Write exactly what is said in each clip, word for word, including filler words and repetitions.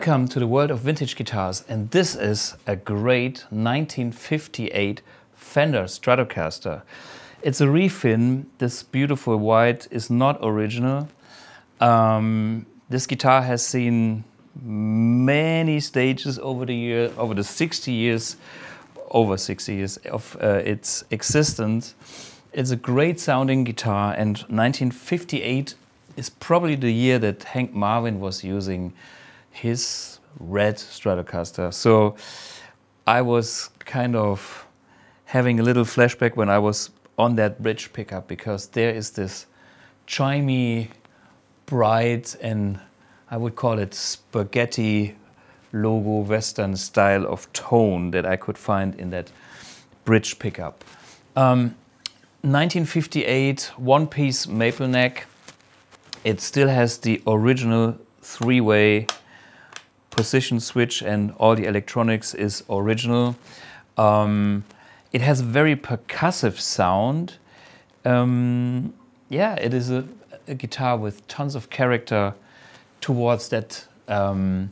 Welcome to the world of vintage guitars, and this is a great nineteen fifty-eight Fender Stratocaster. It's a refin. This beautiful white is not original. Um, this guitar has seen many stages over the year, over the sixty years, over sixty years of uh, its existence. It's a great sounding guitar, and nineteen fifty-eight is probably the year that Hank Marvin was using his red Stratocaster. So I was kind of having a little flashback when I was on that bridge pickup, because there is this chimey, bright, and I would call it spaghetti logo Western style of tone that I could find in that bridge pickup. Um, nineteen fifty-eight, one-piece maple neck. It still has the original three-way position switch, and all the electronics is original. Um, it has a very percussive sound. Um, yeah, it is a, a guitar with tons of character towards that um,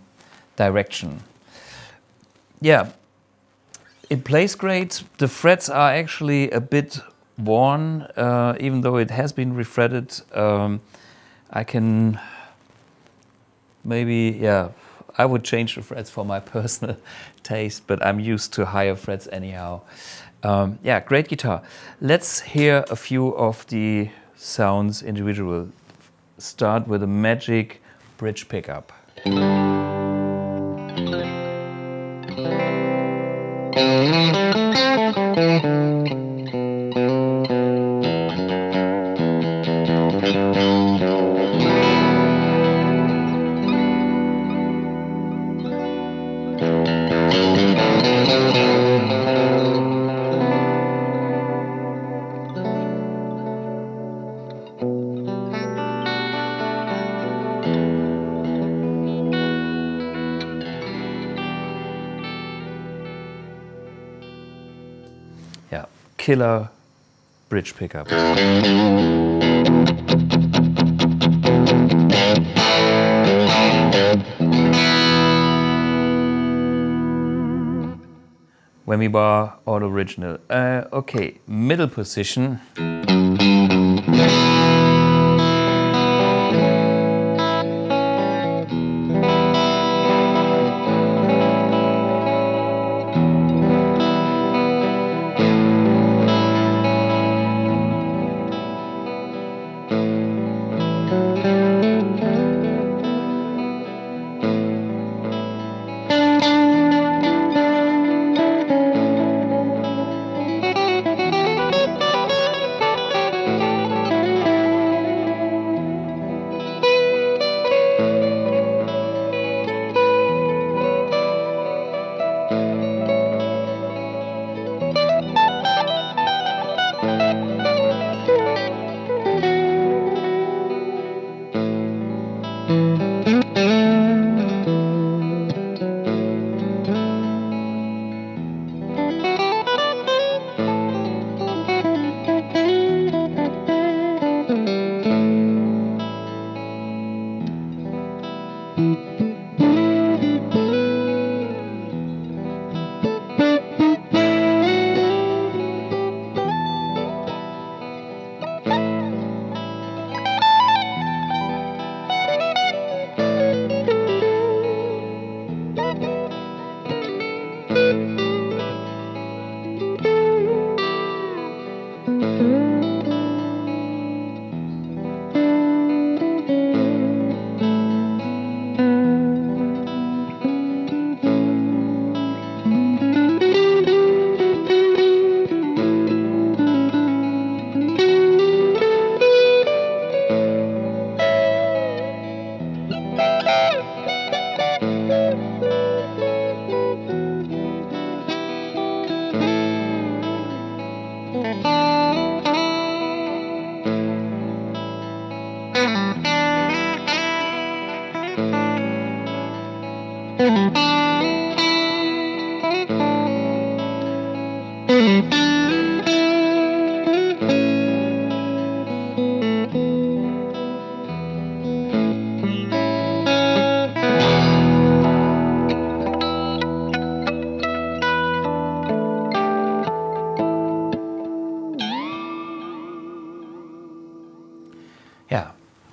direction. Yeah, it plays great. The frets are actually a bit worn, uh, even though it has been refretted. Um, I can maybe, yeah, I would change the frets for my personal taste, but I'm used to higher frets anyhow. Um, yeah, great guitar. Let's hear a few of the sounds individual. Start with a magic bridge pickup. Yeah, killer bridge pickup. Whammy bar, all original. Uh, okay, middle position.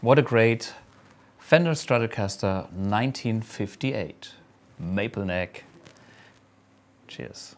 What a great Fender Stratocaster nineteen fifty-eight. Maple neck. Cheers.